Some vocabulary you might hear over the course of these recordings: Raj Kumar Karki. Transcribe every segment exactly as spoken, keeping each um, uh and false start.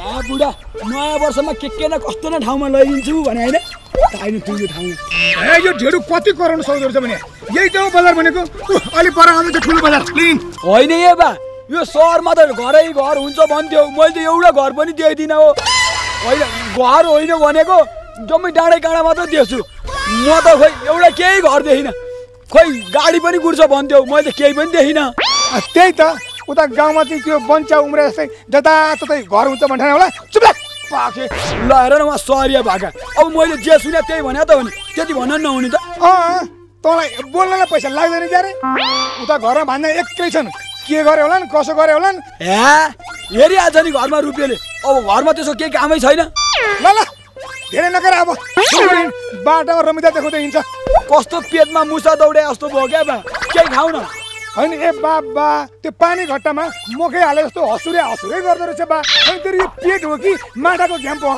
ए बुढा नयाँ वर्षमा के के न कस्तो न ठाउँमा लैदिन्छु भने हैन आइनु तिम्रो ठाउँमा ए यो ढेडु कति करोड सक्दो रहेछ भने यही त हो बजार भनेको अलि पर आउँछ ठुलो बजार लिन होइन ए बा यो शहरमा त घरै घर हुन्छ भन्थ्यो मैले त एउटा घर पनि दिएदिन हो होइन घर होइन भनेको जम्मै डाँडै काँडा मात्र दिएछु म त खोइ एउटा केही घर देखिन खोइ गाडी पनि गुड्छ भन्थ्यो मैले त केही पनि देखिन त्यही त उता गाउँमा चाहिँ त्यो बन्चा उम्रे जस्तै जताततै घर हुन्छ भन्थेन होला चुप्ला पाखे ल हेर न उहाँ सहरिया भाका अब मैले जे सुने त्यही भने त हो नि त्यति भन्न नहुने त अँ तँलाई बोल्नलाई पैसा लाग्दैन क्यारे उता घरमा भान्दा एकै छन् के गरे होला नि कसो गरे होला नि हे हेरिहाल्छ नि घरमा रुपियाँले अब घरमा त्यसको केही कामै छैन ल ल धेरै नगर अब बाटोमा रमिदा देखाउँदै हिँड्छ कस्तो पेटमा मुसा दौडे जस्तो भयो क्या बा केही खाऊ न हैन ए बाबा त्यो पानी घट्टामा मुखै हाले जस्तो हसुरे हसुरे गर्दो रहेछ बा अनि तेरो यो पेट हो कि माटाको घ्याम पो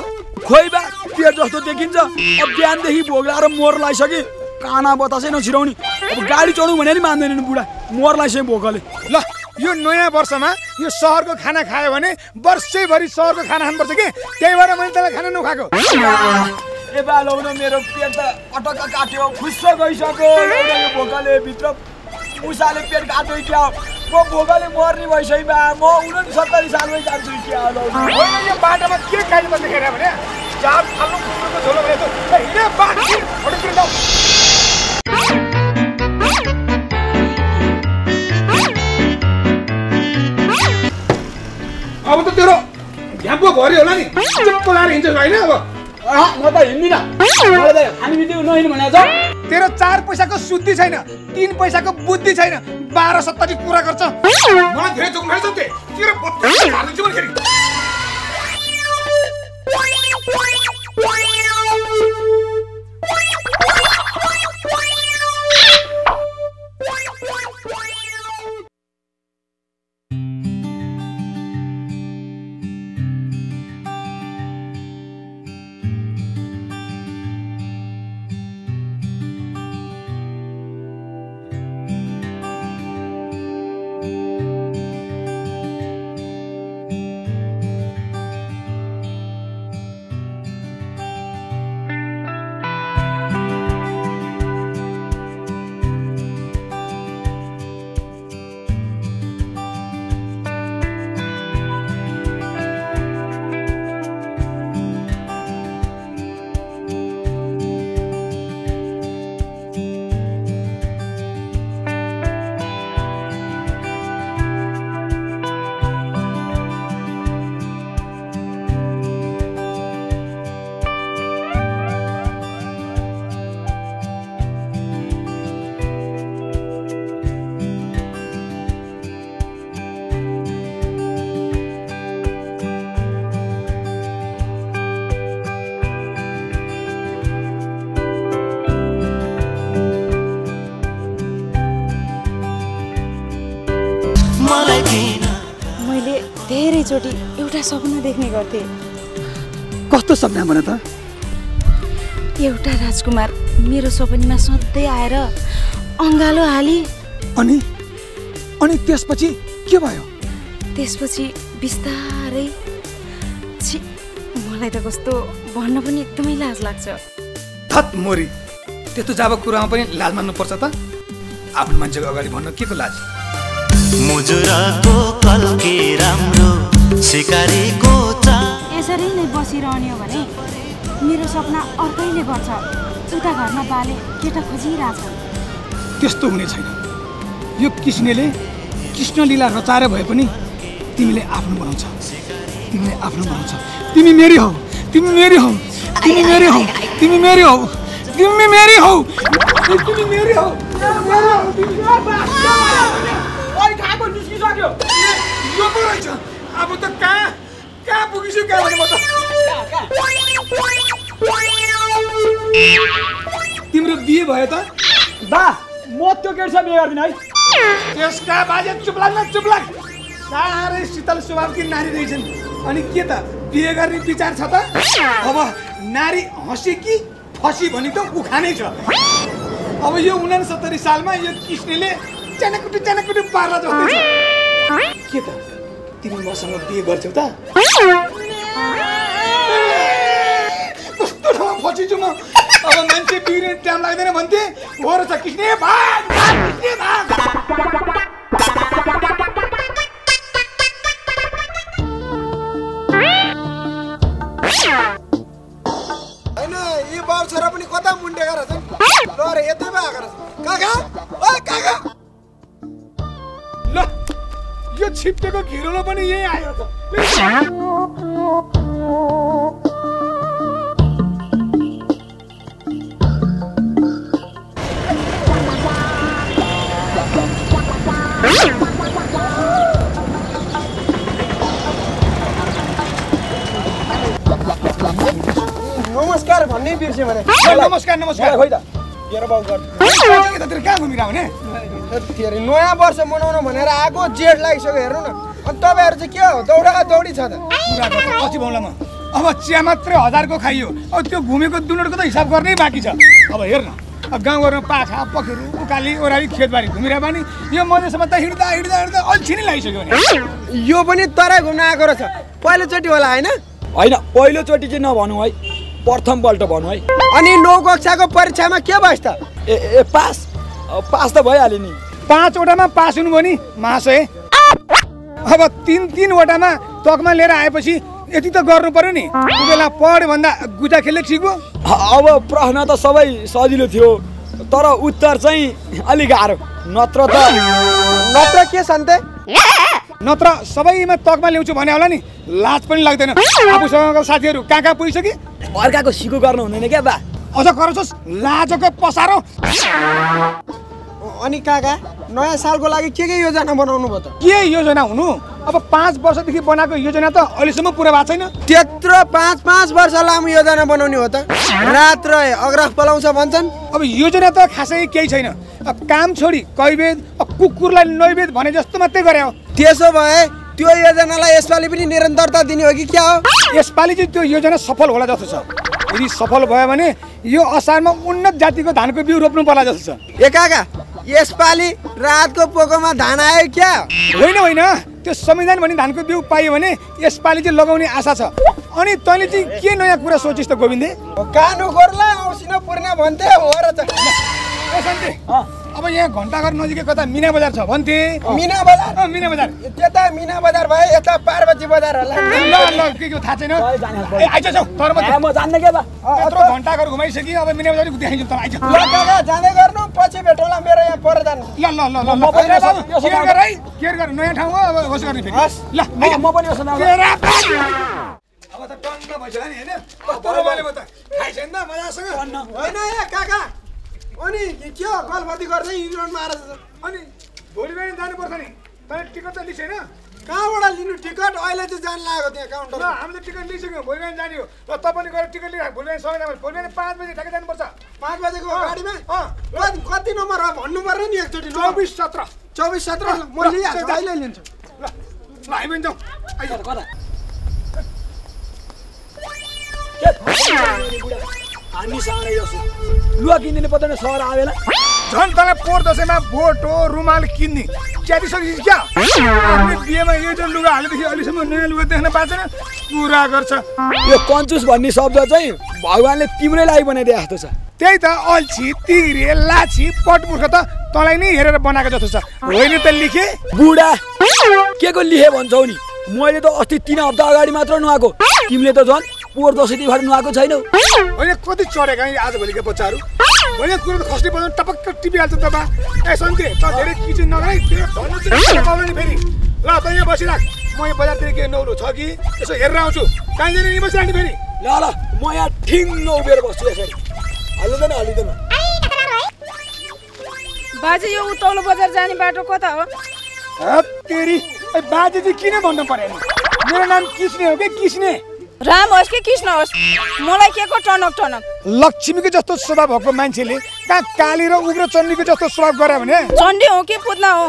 खोइ बा पेट जस्तो देखिन्छ अब बिहानदेखि भोग्लाएर मोर लाइसके काना बतासै नछिराउने अब गाडी चढाउँ भने नि मान्दैनन् बुढा मोर लाइसके भोकले ल यो नयाँ वर्षमा यो सहरको खाना खायो भने वर्षैभरि सहरको खाना खानुपर्छ के त्यही भएर मैले तलाई खाना नखाएको ए बा लौन मेरो पेट त अटक काट्यो खुस्रो गइसक्यो यो भोकले भित्र उसाले पेट काट्यो क्या म भोगले मर्ने भइसै बा म उनन्सत्तरी सालमै जान्छु क्या होइन यो बाटोमा के खाइ बस्ने खेर भने चाप खाल्नु कुकुरको झोलो भने त हिँडे बाटी ओडी किन जाऊ अब त तेरो झ्याम्पो घरि होला नि चुप्प लाएर हिँड्छौ हैन अब अ म त हिँड्दिन मलाई त खानी बित्यो नहिन भने जाऊ तेरो चार पैसाको शुद्धि छैन तीन पैसाको बुद्धि छैन बाह्र सत्तरी कुरा गर्छ मलाई धेरै जोक मार्छ ते तेरो बत्तरी हाल्नु जुन खेरि चोटी एउटा सपना देख्ने गर्थे कस्तो सपना भने त एउटा राजकुमार मेरो सपनामा सधैँ आएर अंगालो हाली अनि अनि त्यसपछि के भयो त्यसपछि बिस्तारै छि मलाई त कस्तो भन्न पनि एकदमै लाज लाग्छ थत मोरी त्यस्तो जाबा कुरामा पनि लाज मान्नु पर्छ त आफ्नो मान्छेको अगाडि भन्न के को लाज मुजुराको कल्के राम्रो सिकारीको चा यसरी नै बसिरहने हो भने मेरो सपना अर्कैले गर्छ उता घरमा बाले केटा खोजिरहेछ त्यस्तो हुने छैन यो कृष्णले कृष्णलीला रचाएर भए पनि तिमीले आफ्नो बनाउँछ तिमीले आफ्नो बनाउँछ तिमी मेरी हौ तिमी मेरी हौ तिमी मेरी हौ तिमी मेरी हौ तिमी मेरी हौ तिमी मेरी हौ ओइ खाको निस्किसक्यो यो पो रहेछ अब त कहाँ कहाँ पुगिसु के भने म त तिम्रो बिहे भयो त बा म त्यो केर्छ बिहे गर्दिन है त्यसका बाजे चुप लाग्न चुप लाग सारै शीतल स्वभावकी नारी रहेछन् अनि के त बिहे गर्ने विचार छ त अब नारी हसी कि फसी भनी त उखानै छ अब यो उनन्सत्तरी सालमा यो कृष्णले चनकुटु चनकुटु पार्ला जस्तो छ के त तिमी मसँग बिहे गर्छौ त अब मान्छे बिर्ने टाइम लाग्दैन भन्थे हो र छ किस्ने भाग किस्ने भाग हैन यो बाउ छोरा पनि कता मुण्डेका रहेछन् ल रे यतै भागा रहेछ काका ओ काका ल यो छिप्टेको घिरलो पनि यही आयो त नमस्कार भन्ने बिर्से भने नमस्कार नमस्कार खोइ त मेरो बाउ गर्छ के ततिर कहाँ घुमिरा भने तेरे नयाँ वर्ष मनाउन भनेर आको जेठ लागिसक्यो हेर्नु न अनि तपाईहरु चाहिँ के हो दौडा दौडी छ त कुरा गर्छ पछि भौलामा अब चिया मात्रै हजार को खाइयो अब त्यो घुमेको दुनोडको त हिसाब गर्नै बाकी छ अब हेर्न अब गाउँ घरमा पाखा पखेरु उकाली ओराली खेतबारी घुमिरा बानी यो मधेसमा त हिड्दा हिड्दा हिड्दा अल्छी नै लागिसक्यो भने यो पनि तराई घुम्न आको रहेछ पहिलो चोटी होला हैन हैन पहिलो चोटी चाहिँ नभनु है प्रथम पल्ट भन्नु है अनि नौ कक्षाको परीक्षामा के भयो त ए पास पास त भइहाल्यो नि पाँच वटामा पास हुनु भनी महाशय अब तीन तीन वटामा तकमा लिएर आएपछि यति त गर्नु पर्यो नि त्यसबेला पढ्यो भन्दा गुटा खेल्ने ठिक हो अब प्रश्न त सबै सजिलो थियो तर उत्तर चाहिँ अलि गाह्रो नत्र त नत्र के सन्ते नत्र सबैमा तकमा ल्याउँछु भने होला नि लाज पनि लाग्दैन आफूसँगको साथीहरु कहाँ कहाँ पुगिसके अर्काको सिको गर्न हुँदैन के बा अझ गरछस् लाजको पसारो अनि काका नयाँ सालको लागि के के योजना बनाउनु भयो त के योजना हुनु अब पाँच वर्षदेखि बनाएको योजना त अहिलेसम्म पुरा भएको छैन त्यत्रो पाँच पाँच वर्ष लामो योजना बनाउने हो त रात रहे अग्रह पलाउँछ भन्छन् अब योजना त खासै केही छैन अब काम छोडी कैवेद कुकुरलाई नैवेद भने जस्तो मात्रै गरे हो त्यसो भए त्यो योजनालाई यसपालि पनि निरन्तरता दिने हो कि क्या हो यसपालि चाहिँ त्यो योजना सफल होला जस्तो छ यदि सफल भयो भने यो असारमा उन्नत जातिको धानको बिउ रोप्नु पर्ला जस्तो छ ए काका यसपालि रातको पोकोमा धान आयो क्या होइन होइन त्यो संविधान भनी धानको बिउ पाइयो भने यसपालि चाहिँ लगाउने आशा छ अनि तैँले चाहिँ के नयाँ कुरा सोचिस् त गोविन्दे कानु गोरला औसिन पुर्ना भन्थे हो र त अब यहाँ घण्टाघर नजिकै कता मिना बजार छ भन्थे मिना बजार मिना बजार त्यता मिना बजार भयो यता पार्वती बजार होला ल ल के के थाहा छैन ए आइज जाऊ तर म जान्ने के बा यत्रो घण्टाघर घुमाइसकि अब मिना बजार देखाइजौ तर आइज ल काका जाँदै गर्नु पछि भेटौला मेरो यहाँ पर जानु ल ल ल ल केयर गर है केयर गर नयाँ ठाउँ हो अब होस गर्ने फेरि ल म पनि होस नआउ अब त टन्न भइसक्यो नि हैन कस्तो रमाइलो भयो त खाइसैन न मजासँग हैन ए काका अनि के हो गलबदी गर्दै इन्डियनमा आएर अनि भोलि बिहान जानुपर्छ नि तर टिकट त लिसेन कहाँबाट लिनु टिकट अहिले चाहिँ जान लागेको त्यहाँ काउन्टर ल हामीले टिकट लिसक्यौँ भोलि बिहान जाने हो र तपाईले गएर टिकट लिएर भोलि बिहान सबै नम्बर भोलि बिहान पाँच बजे ठ्याक्कै जानुपर्छ पाँच बजेको गाडीमा अँ कति नम्बर हो भन्नु पर्ने नि एकचोटि चौबिस सत्र चौबिस सत्र म लिइहाल्छु अहिले लिन्छु ल ल हामी जाउँ आइज कता के हामी सारे यसो लुवा किन्दिने पत्ता सहर आवेला झन् तँलाई पोहोर दसैँमा बोटो रुमाल किन्ने च्यातिसकेपछि क्या बिहेमा एउटा लुगा हालेदेखि अहिलेसम्म नयाँ लुगा देख्न पाएन कुरा गर्छ यो कन्जुस भन्ने शब्द चाहिँ भगवान्ले तिम्रै लागि बनाइदिएको जस्तो छ त्यही त अल्छी तिरे लाछी पटमुर्ख त तँलाई नै हेरेर बनाएको जस्तो छ होइन त लेखे बुढा के को लेखे भन्छौ नि मैले त अस्ति तीन हप्ता अगाडि मात्र नुहाएको तिमीले त झन् पोहोर दसैँ तिहार नुहाएको छैनौ होइन कति चढेका आजभोलिका बच्चाहरू होइन कुरो त खस्ने पर्दैन टपक्क टिपिहाल्छ त बा ए सन्ते त धेरै किचन नगराइ फेरि ल त यहाँ बसिराख म यो बजारतिर के नौलो छ कि यसो हेरेर आउँछु काहीँ जाने बसिराख्ने फेरि ल ल म यहाँ ठिङ नौ बेर बस्छु यसरी हल्लिँदैन हल्लिँदैन बाजे यो उत्तौलो बजार जाने बाटो कता हो तेरी बाजे चाहिँ किन भन्नु पर्यो मेरो नाम किस्ने हो कि किस्ने राम होस् कि कृष्ण होस् मलाई के को टनक टनक लक्ष्मीको जस्तो स्वभाव भएको मान्छेले कहाँ काली र उग्र चण्डीको जस्तो स्वभाव गरे भने चण्डी हो कि पुतना हो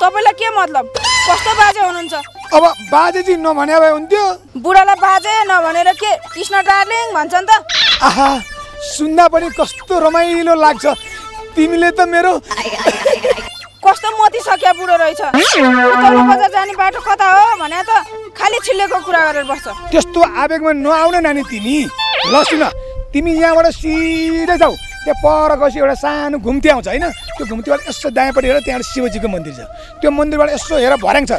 तपाईलाई के मतलब कस्तो बाजे हुनुहुन्छ अब बाजे जी नभने भए हुन्थ्यो बुढालाई बाजे नभनेर के कृष्ण डार्लिङ भन्छन् त आहा सुन्दा पनि कस्तो रमाइलो लाग्छ तिमीले त मेरो कस्तो मति सकिया बुढो रहेछ। तल्लो बजार जाने बाटो कता हो भने त खाली छिल्लेको कुरा गरेर बस्छ। त्यस्तो आवेगमा नआउन नानी तिमी। ल सुन, तिमी यहाँबाट सिधै जाऊ, त्यो पर गसी एउटा सानो घुम्ती आउँछ हैन, त्यो घुम्तीबाट यसो दायाँपट्टि हेर, त्यहाँ शिवजीको मन्दिर छ, त्यो मन्दिरबाट यसो हेर भर्याङ छ,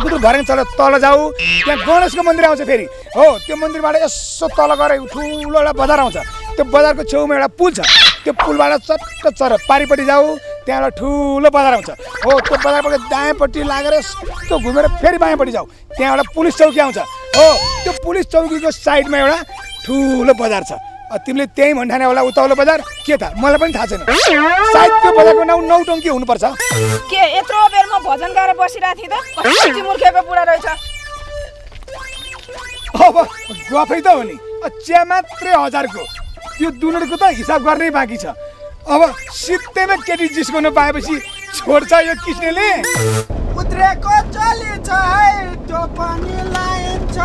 कुकुर भर्याङ चल तल जाऊ, त्यहाँ गणेशको मन्दिर आउँछ फेरि, हो त्यो मन्दिरबाट यसो तल गरे ठुलो एउटा बजार आउँछ, त्यो बजारको छेउमा एउटा पुल छ, त्यो पुलबाट चट्ट चर पारिपट्टि जाऊ, त्यहाँबाट ठुलो बजार आउँछ, हो त्यो बजारबाट दायाँपट्टि लागेर यस्तो घुमेर फेरि बायाँपट्टि जाऊ, त्यहाँ एउटा पुलिस चौकी आउँछ, हो त्यो पुलिस चौकीको साइडमा एउटा ठुलो बजार छ, तिमीले त्यही भन्ठाने होला उताउलो बजार के था मलाई पनि थाहा छैन, सायद त्यो बजारको नाम नौटङ्की हुनुपर्छ। के यत्रो बेर म भजन गाएर बसिरहेको थिएँ त कति मूर्खेको पुरा रहेछ। अब गफै त हो नि, चिया मात्रै हजारको त्यो दुलरको त हिसाब गर्नै बाँकी छ, अब सित्तैमा केटी जिस्कन पाएपछि छोड्छ यो किस्नेले। उत्रेको चलिन्छ है त्यो पनि लाइन्छ,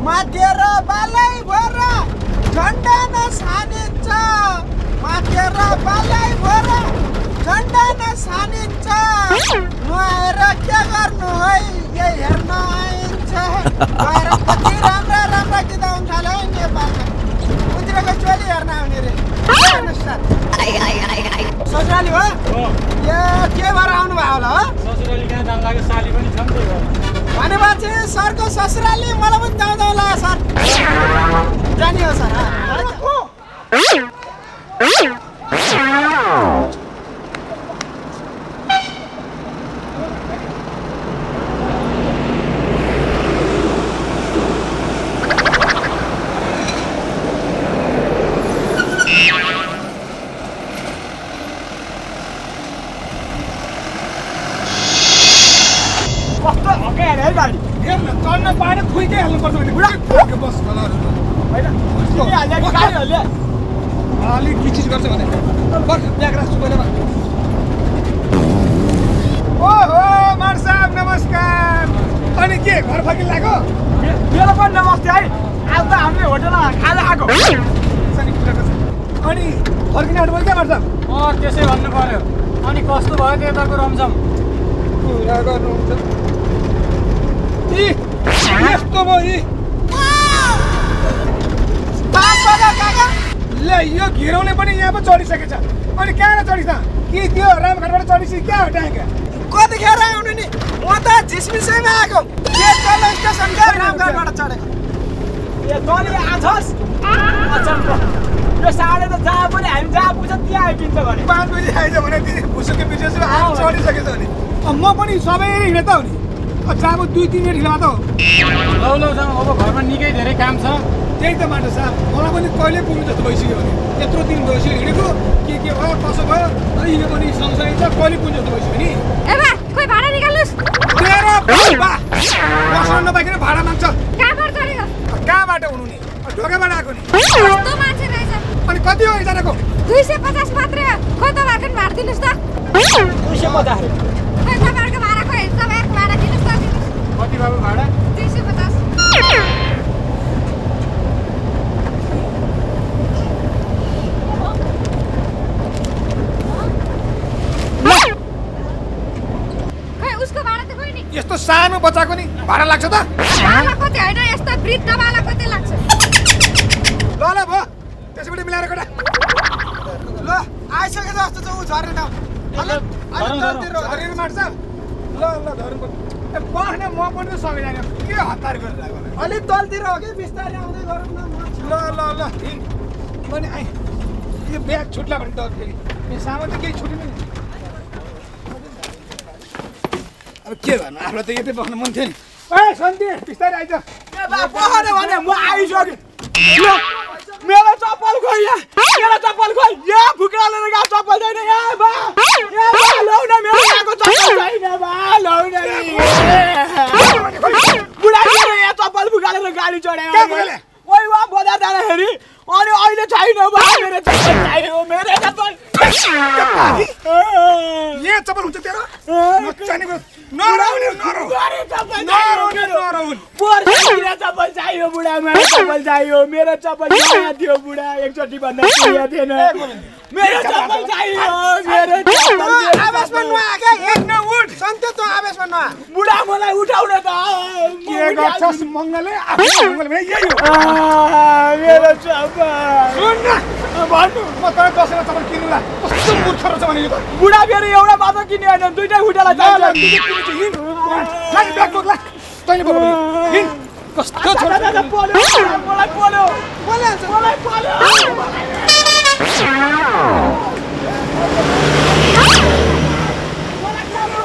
माथेर बालै भर झण्डा नसानिन्छ, माथेर बालै भर झण्डा नसानिन्छ, नआएर के गर्नु है यो हेर्न आइन्छ, गएर कति राम्रा राम्रा गीत आउन थाले नेपालमा। उत्रेको चोली हेर्न आउने रे ससुराली हो ए के भएर आउनु भयो होला हो ससुराली कहाँ जान लाग्यो, साली पनि छ नि भनेपछि सरको ससुराली मलाई पनि जाउँ जाउँ लाग्यो सर जानी हो सर दुई तीन मिनट हिँड्दा हो लौ लौ जाउँ, अब घरमा निकै धेरै काम छ। त्यही त माटो साहब मलाई पनि कहिले पुग्नु जस्तो भइसक्यो भने यत्रो दिन भइसक्यो हिँडेको, के के भयो कसो भयो हिँड्यो पनि सँगसँगै त कहिले पुग्नु जस्तो भइसक्यो नि। ए बा कोही भाडा निकाल्नुस्, मेरो बा बस्न नपाइकन भाडा माग्छ, कहाँ गर्छ नि कहाँबाट हुनु नि ढोकाबाट आएको नि कस्तो मान्छे रहेछ। अनि कति हो एकजनाको दुई सय पचास मात्रै हो, खै त भाडा भाडा दिनुस् त दुई सय पचास खै त भाडाको भाडा खै त भाडा दिनुस् त कति बाबु भाडा दुई सय पचास। खै उसको भाडा त खै नि यस्तो सानो बच्चाको नि भाडा लाग्छ त बाला कति हैन यस्तो वृद्ध बाला कति लाग्छ। ल ल भ त्यसपछि मिलाएर गडा ल आइसकेको जस्तो छ उ झर्ने त अनि अनि ततिर झरेर मार्छ। ल ल धर्नु बस्ने म पनि सकिँदैन के हतार गरिरहेको होला, अलिक तलतिर हो कि बिस्तारै आउँदै गरौँ न। ल ल ल अनि आइ यो ब्याग छुट्ला भने त फेरि यो सामान त केही छुटेन नि, अब के भन्नु आफूलाई त यतै बस्न मन थियो नि। ए सन्ती बिस्तारै आइज बस्ने भने म आइसकेँ। मेरो चप्पल खोइ यहाँ, मेरो चप्पल खोइ यहाँ फुक्रा लिएर गएको चप्पल छैन, यहाँ बा लौ न मेरो यहाँको चप्पल छैन बा लौ न बुढाले यहाँ चप्पल फुकालेर गाडी चढायो ओइ वा बजार जाँदाखेरि, अनि अहिले छैन बा मेरो चप्पल छैन, मेरो चप्पल यहाँ चप्पल हुन्छ तेरो नचानेको नराउने नराउने चप्पल नराउने नराउने मेरा चप्पल चाहिए बुढ़ा, मेरा चप्पल चाहिए, मेरा चप्पल कहाँ थियो बुढ़ा, एक चोटी बंदा किया थे ना, मेरा चप्पल चाहिए, मेरा चप्पल आवेश बनवा के एक न उठ संते तो आवेश बनवा बुढ़ा मलाई उठाऊ ना तो ये गच्छस मंगले आवेश मंगल में ये हो मेरा चप्पल सुन ना बानु पता है कसरा चप्पल किनला कसम मूर्ख र चप्पल यो बुढ़ा फेरि एउटा बाटो किने हैन दुईटा खुटाला चाहिन्छ हिन लाग ब्याक लाग तैले बबी हिन कस्तो छोरा दादा पोल्यो मलाई पोल्यो बोले मलाई पोल्यो मलाई खानु